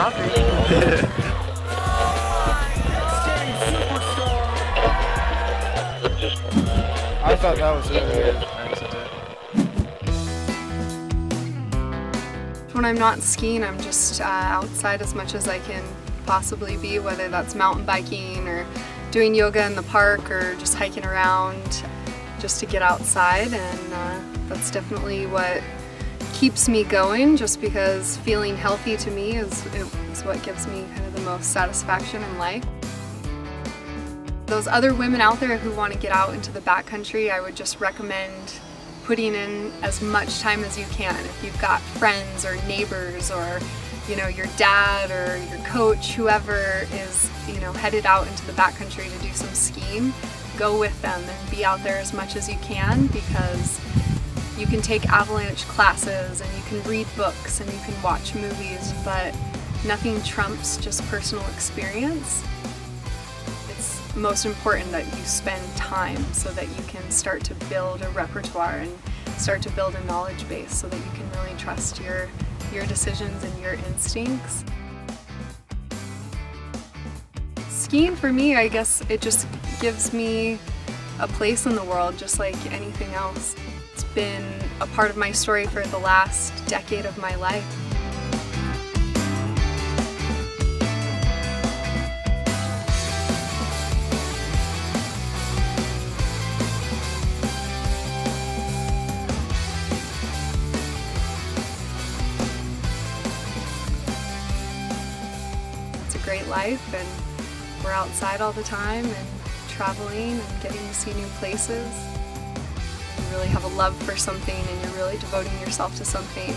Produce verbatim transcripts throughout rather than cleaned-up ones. Rocky. I thought that was it. When I'm not skiing, I'm just uh, outside as much as I can possibly be, whether that's mountain biking or doing yoga in the park or just hiking around, just to get outside. And uh, that's definitely what keeps me going, just because feeling healthy to me is, is what gives me kind of the most satisfaction in life. Those other women out there who want to get out into the backcountry, I would just recommend putting in as much time as you can. If you've got friends or neighbors or, you know, your dad or your coach, whoever is, you know, headed out into the backcountry to do some skiing, go with them and be out there as much as you can, because you can take avalanche classes and you can read books and you can watch movies, but nothing trumps just personal experience. It's most important that you spend time so that you can start to build a repertoire and start to build a knowledge base so that you can really trust your, your decisions and your instincts. Skiing for me, I guess it just gives me a place in the world just like anything else. It's been a part of my story for the last decade of my life. Great life, and we're outside all the time and traveling and getting to see new places. You really have a love for something and you're really devoting yourself to something.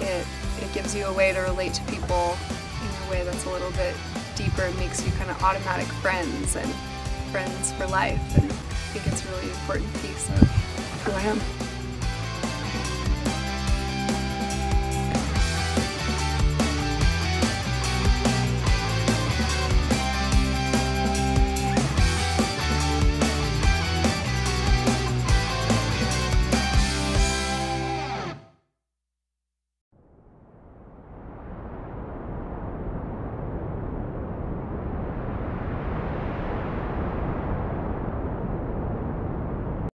It, it gives you a way to relate to people in a way that's a little bit deeper. It makes you kind of automatic friends and friends for life, and I think it's a really important piece of who I am.